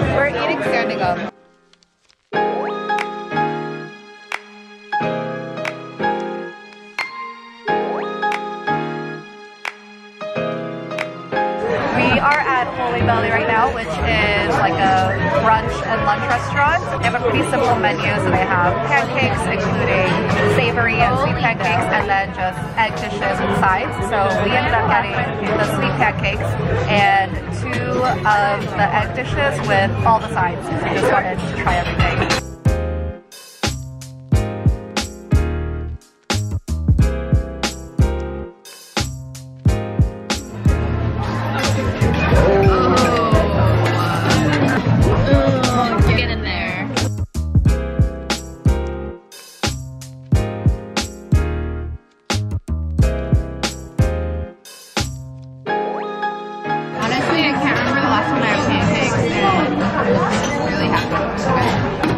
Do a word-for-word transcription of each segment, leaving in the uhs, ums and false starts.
We're eating standing up. We are at Holy Belly right now, which is like a brunch and lunch restaurant. They have a pretty simple menu, so they have pancakes, including savory and sweet pancakes, and then just egg dishes and sides. So we ended up getting the sweet pancakes and two of the egg dishes with all the sides, because I just wanted to try everything.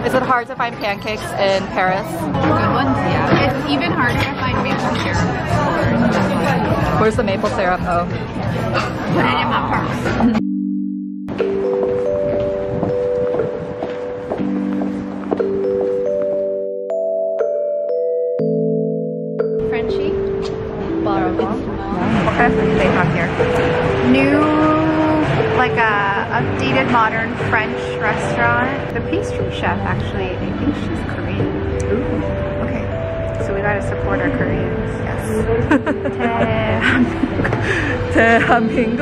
Is it hard to find pancakes in Paris? Good ones, yeah. It's even harder to find maple syrup. Where's the maple syrup? Oh. Put it in my purse. Frenchie? What kind of food do they have here? New... like a updated modern French restaurant. The pastry chef, actually, I think she's Korean. Ooh. Okay, so we gotta support our Koreans. Yes. 대한민국.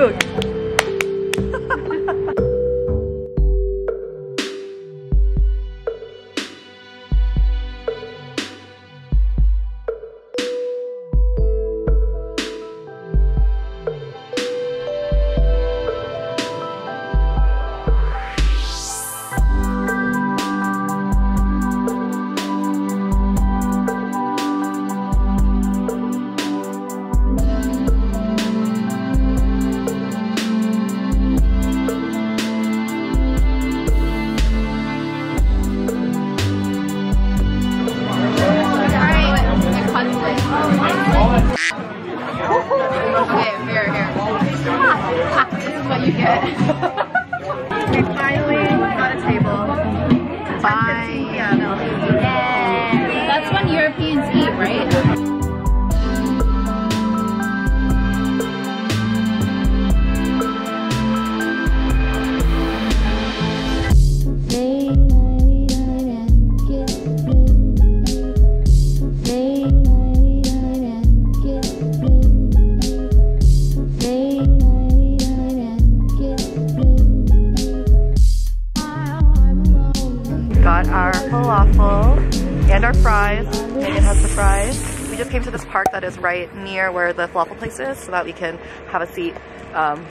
And our fries. Megan has the fries. We just came to this park that is right near where the falafel place is, so that we can have a seat um,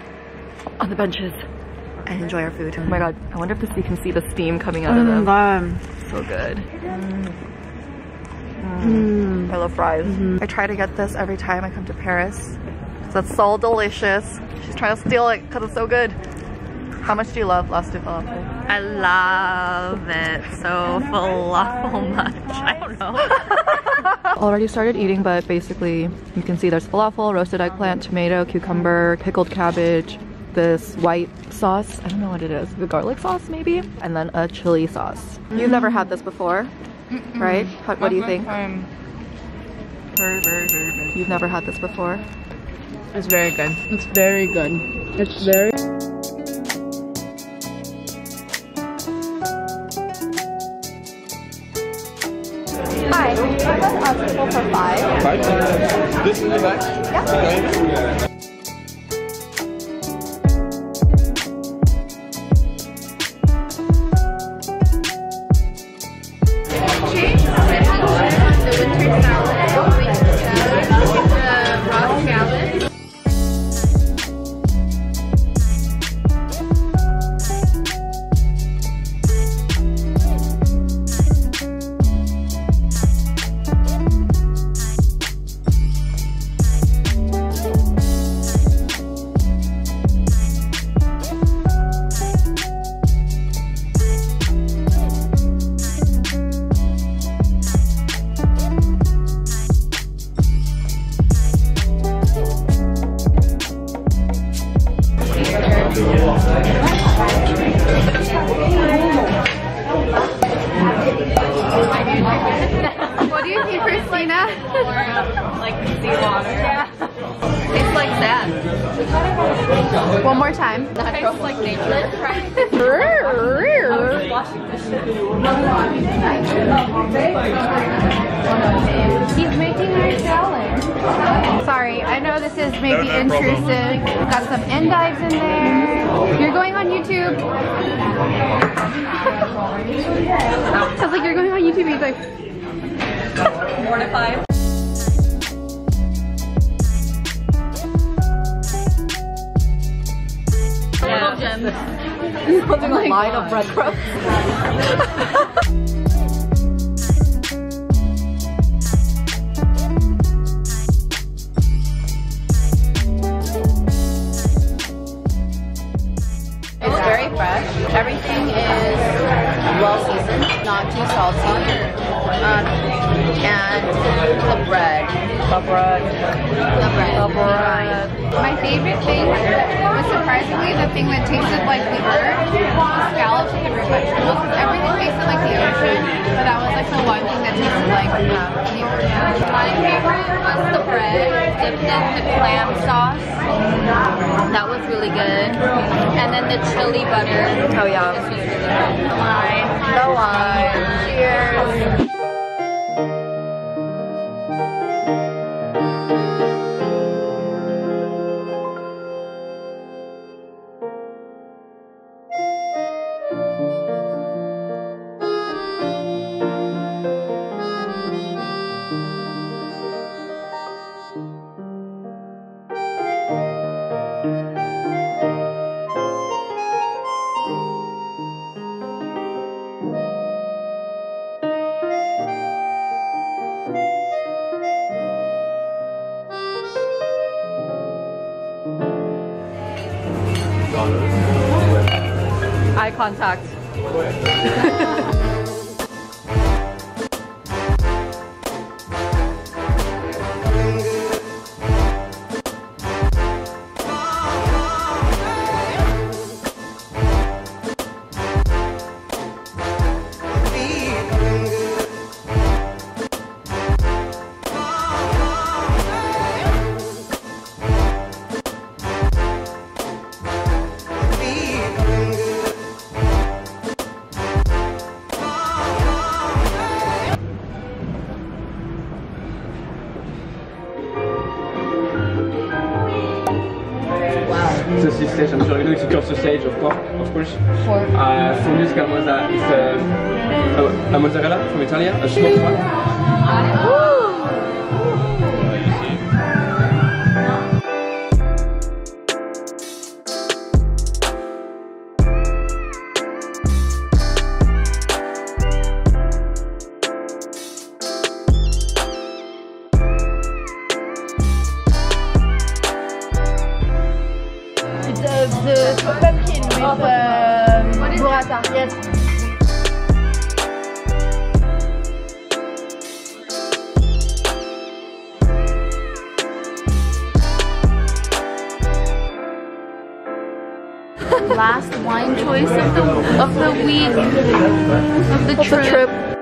on the benches and enjoy our food. Oh my god, I wonder if this, we can see the steam coming out mm, of them. God. So good. Mm. Mm. Mm. I love fries. Mm-hmm. I try to get this every time I come to Paris. That's so delicious. She's trying to steal it because it's so good. How much do you love L'as du Fallafel? I love it so falafel much. I don't know. Already started eating, but basically you can see there's falafel, roasted eggplant, tomato, cucumber, pickled cabbage, this white sauce. I don't know what it is. The garlic sauce maybe? And then a chili sauce. Mm. You've never had this before, mm-mm. right? How, what That's do you think? Time. Very, very, very good. You've never had this before? It's very good. It's very good. It's very... Hi, do you have an uh, table for five? Five? This in the back? Yeah. Okay. Cheese, the winter salad, with the raw salad. more um, like seawater. Yeah. Tastes like sand. One more time. Tastes like nature. He's making her salad. Sorry, I know this is maybe no, no intrusive. Problem. Got some endives in there. You're going on YouTube. Sounds like you're going on YouTube. He's like. Mortified. Little gems. He's holding a line of breadcrumbs. It's very fresh. Everything is well seasoned, not too salty. Um, and the bread. The bread. The bread. The bread. My favorite thing was surprisingly the thing that tasted like the earth. Scallops and different vegetables. Everything tasted like the ocean, but that was like the one thing that tasted like um, the ocean. My favorite was the bread dipped in the clam sauce. That was really good. And then the chili butter. Oh yeah. This was really good. Wine. The wine. Cheers. Eye contact. Sausage, I'm sure you know it's called sausage, of course. Of course. Sure. Uh, for me, it's camozza. It's uh, a mozzarella from Italy, a small one. Uh, Pumpkin with oh, uh, burrata. Yes. Last wine choice of the of the week of the trip.